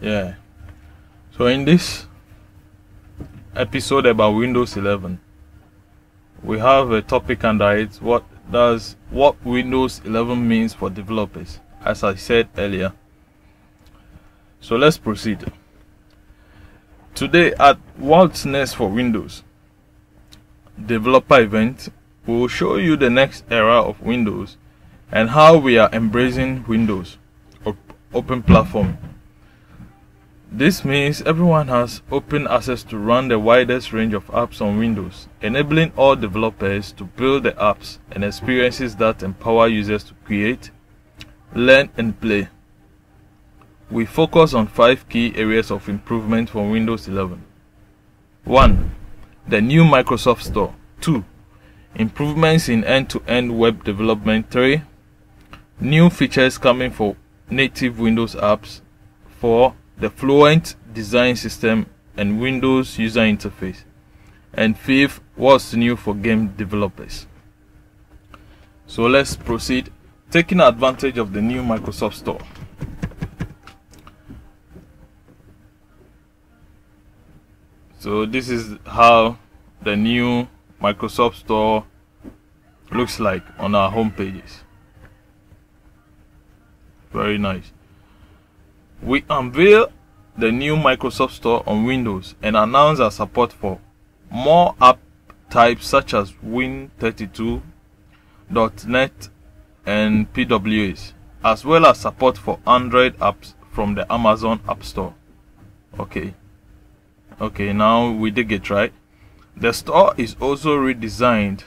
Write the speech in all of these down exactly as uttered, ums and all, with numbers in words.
Yeah. So in this episode about Windows eleven, we have a topic under it. What does what Windows eleven means for developers? As I said earlier. So let's proceed. Today at Waltnes for Windows developer event, we will show you the next era of Windows and how we are embracing Windows open platform. This means everyone has open access to run the widest range of apps on Windows, enabling all developers to build the apps and experiences that empower users to create, learn and play. We focus on five key areas of improvement for Windows eleven. one. The new Microsoft Store. two. Improvements in end-to-end web development. three. New features coming for native Windows apps. four. The fluent design system and Windows user interface. And fifth, what's new for game developers. So let's proceed, taking advantage of the new Microsoft Store. So this is how the new Microsoft Store looks like on our home pages. Very nice. We unveil the new Microsoft Store on Windows and announce our support for more app types such as Win thirty-two, .NET and P W As, as well as support for Android apps from the Amazon App Store. Okay, okay, now we did get right. The store is also redesigned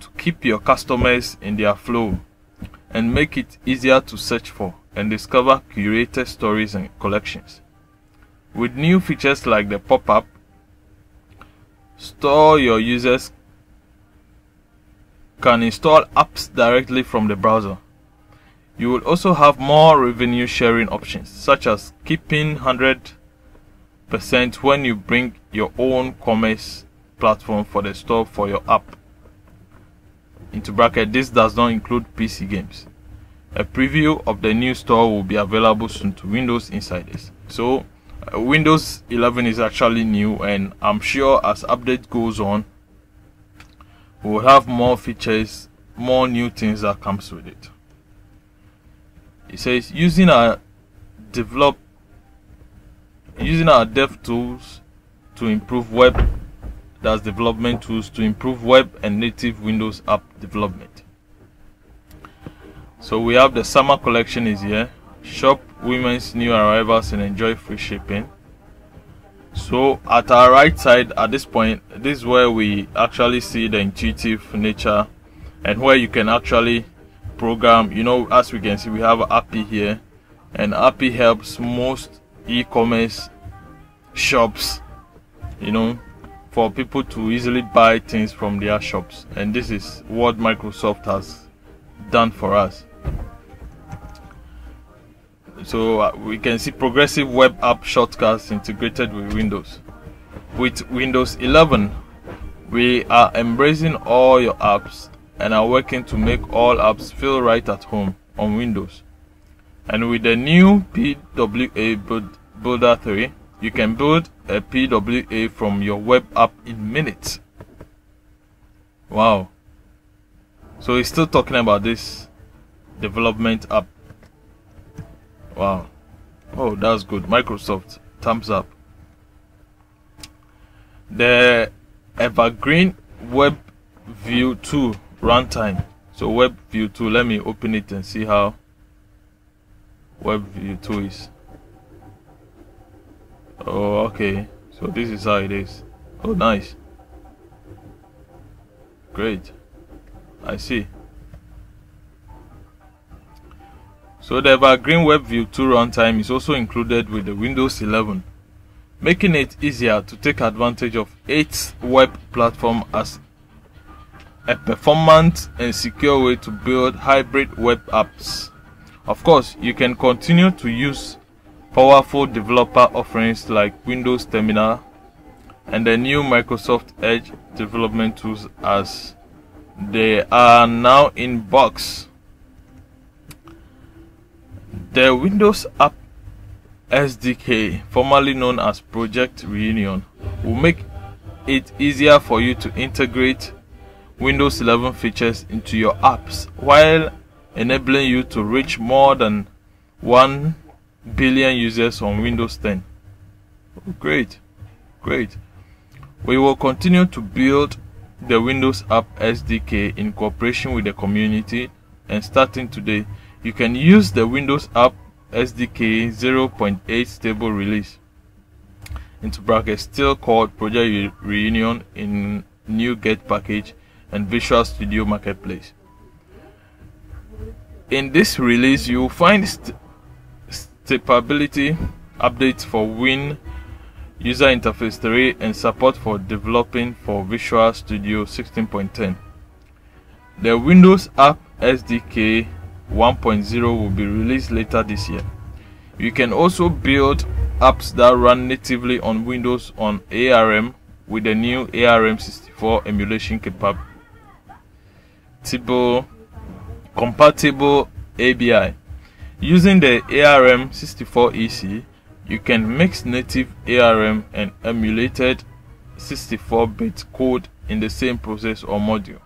to keep your customers in their flow and make it easier to search for and discover curated stories and collections. With new features like the pop-up, store your users can install apps directly from the browser. You will also have more revenue sharing options, such as keeping one hundred percent when you bring your own commerce platform for the store for your app. Into bracket, this does not include P C games. A preview of the new store will be available soon to Windows insiders. So uh, Windows eleven is actually new, and I'm sure as update goes on, we'll have more features, more new things that comes with it. It says using our develop using our dev tools to improve web that's development tools to improve web and native Windows app development. So we have the summer collection is here. Shop women's new arrivals and enjoy free shipping. So at our right side, at this point, this is where we actually see the intuitive nature and where you can actually program. You know, as we can see, we have A P I here, and A P I helps most e-commerce shops, you know, for people to easily buy things from their shops. And this is what Microsoft has done for us. So uh, we can see progressive web app shortcuts integrated with Windows. With Windows eleven, we are embracing all your apps and are working to make all apps feel right at home on Windows. And with the new P W A build, Builder three, you can build a P W A from your web app in minutes. Wow. So he's still talking about this development app. Wow. Oh, that's good. Microsoft, thumbs up. The evergreen WebView two runtime. So WebView two, let me open it and see how WebView two is. Oh, okay. So this is how it is. Oh, nice. Great. I see. So the evergreen WebView two runtime is also included with the Windows eleven, making it easier to take advantage of its web platform as a performant and secure way to build hybrid web apps. Of course, you can continue to use powerful developer offerings like Windows Terminal and the new Microsoft Edge development tools as they are now in box. The Windows App S D K, formerly known as Project Reunion, will make it easier for you to integrate Windows eleven features into your apps while enabling you to reach more than one billion users on Windows ten. Great, great. We will continue to build the Windows App S D K in cooperation with the community, and starting today, you can use the Windows App S D K zero point eight stable release, into brackets still called Project Reunion, in NuGet package and Visual Studio Marketplace. In this release, you will find st stability updates for Win User Interface three and support for developing for Visual Studio sixteen point ten. The Windows App S D K one point zero will be released later this year. You can also build apps that run natively on Windows on ARM with the new A R M sixty-four emulation capable compatible A B I. Using the A R M sixty-four E C, you can mix native A R M and emulated sixty-four bit code in the same process or module.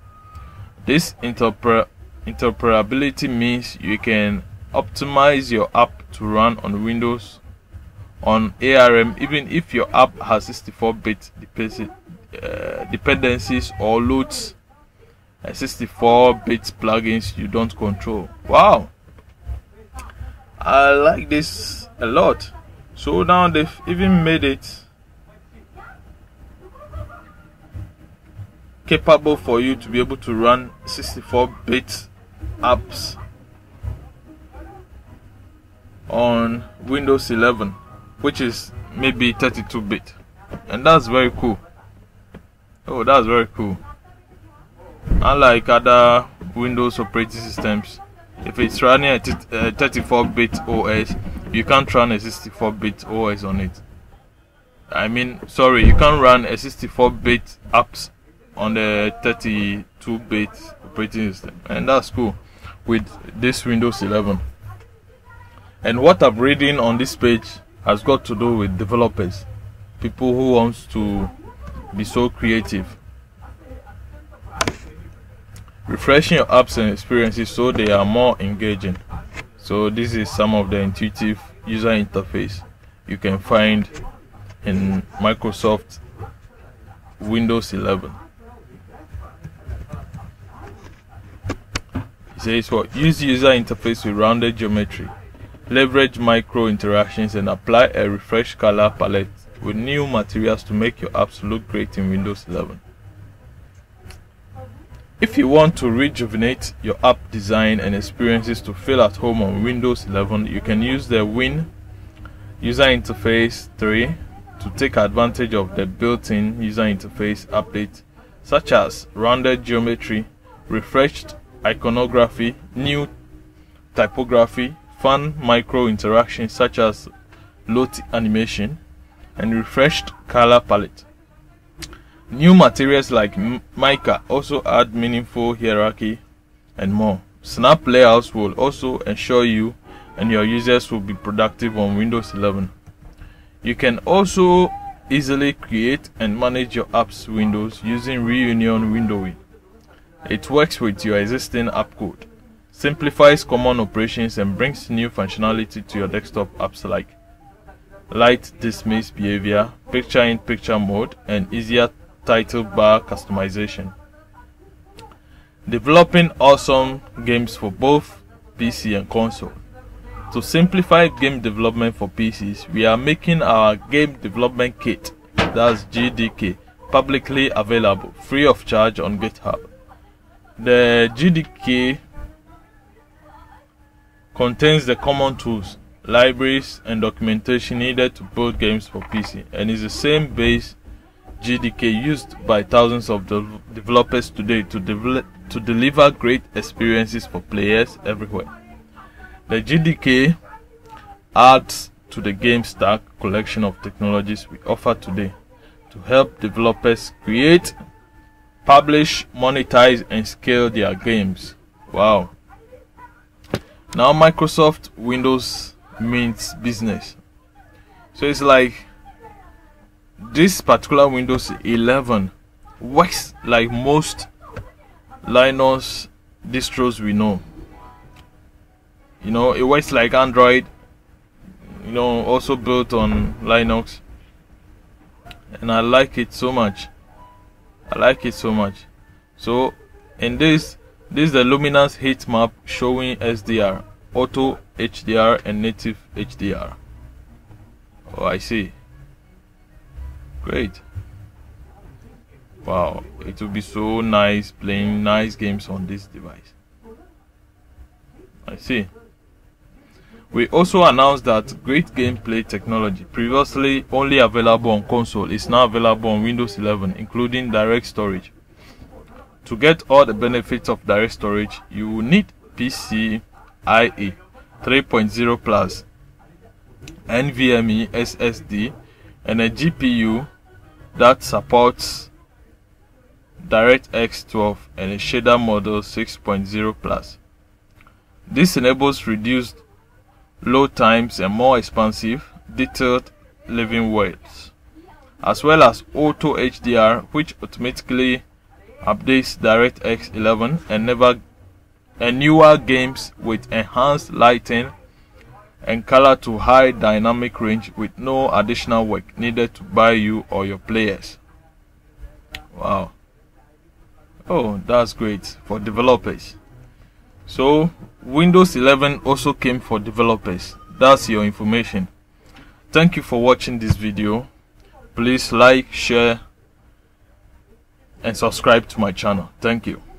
This interpre interoperability means you can optimize your app to run on Windows on A R M even if your app has sixty-four bit uh, dependencies or loads sixty-four bit plugins you don't control. Wow, I like this a lot. So now they've even made it capable for you to be able to run sixty-four bit apps on Windows eleven, which is maybe thirty-two bit, and that's very cool. Oh, that's very cool. Unlike other Windows operating systems, if it's running a thirty-four bit O S, you can't run a sixty-four bit O S on it. I mean, sorry, you can't run a sixty-four bit apps on the thirty-two bit operating system, and that's cool with this Windows eleven. And what I'm reading on this page has got to do with developers, people who wants to be so creative, refreshing your apps and experiences so they are more engaging. So this is some of the intuitive user interface you can find in Microsoft Windows eleven. It says what? Use user interface with rounded geometry, leverage micro interactions, and apply a refreshed color palette with new materials to make your apps look great in Windows eleven. If you want to rejuvenate your app design and experiences to feel at home on Windows eleven, you can use the Win User Interface three to take advantage of the built-in user interface updates such as rounded geometry, refreshed iconography, new typography, fun micro interactions such as load animation, and refreshed color palette. New materials like mica also add meaningful hierarchy and more. Snap layouts will also ensure you and your users will be productive on Windows eleven. You can also easily create and manage your apps windows using Reunion Windowing. It works with your existing app code, simplifies common operations, and brings new functionality to your desktop apps like light dismiss behavior, picture-in-picture mode, and easier title bar customization. Developing awesome games for both P C and console. To simplify game development for P Cs, we are making our Game Development Kit, that's G D K, publicly available free of charge on GitHub. The G D K contains the common tools, libraries, and documentation needed to build games for P C, and is the same base G D K used by thousands of developers today to, develop, to deliver great experiences for players everywhere. The G D K adds to the Game Stack collection of technologies we offer today to help developers create, publish, monetize, and scale their games. Wow. Now Microsoft Windows means business. So it's like this particular Windows eleven works like most Linux distros we know. You know, it works like Android, you know, also built on Linux, and I like it so much. I like it so much. So in this, this is the luminance heat map showing S D R, auto H D R and native H D R. Oh, I see. Great. Wow, it will be so nice playing nice games on this device. I see. We also announced that great gameplay technology, previously only available on console, is now available on Windows eleven, including Direct Storage. To get all the benefits of Direct Storage, you will need P C I E three point oh plus, NVMe S S D, and a G P U that supports DirectX twelve and a Shader Model six point oh plus. This enables reduced load times and more expansive, detailed living worlds, as well as auto H D R, which automatically updates DirectX eleven and never and newer games with enhanced lighting and color to high dynamic range with no additional work needed to buy you or your players. Wow. Oh, that's great for developers. So Windows eleven also came for developers. That's your information. Thank you for watching this video. Please like, share, and subscribe to my channel. Thank you.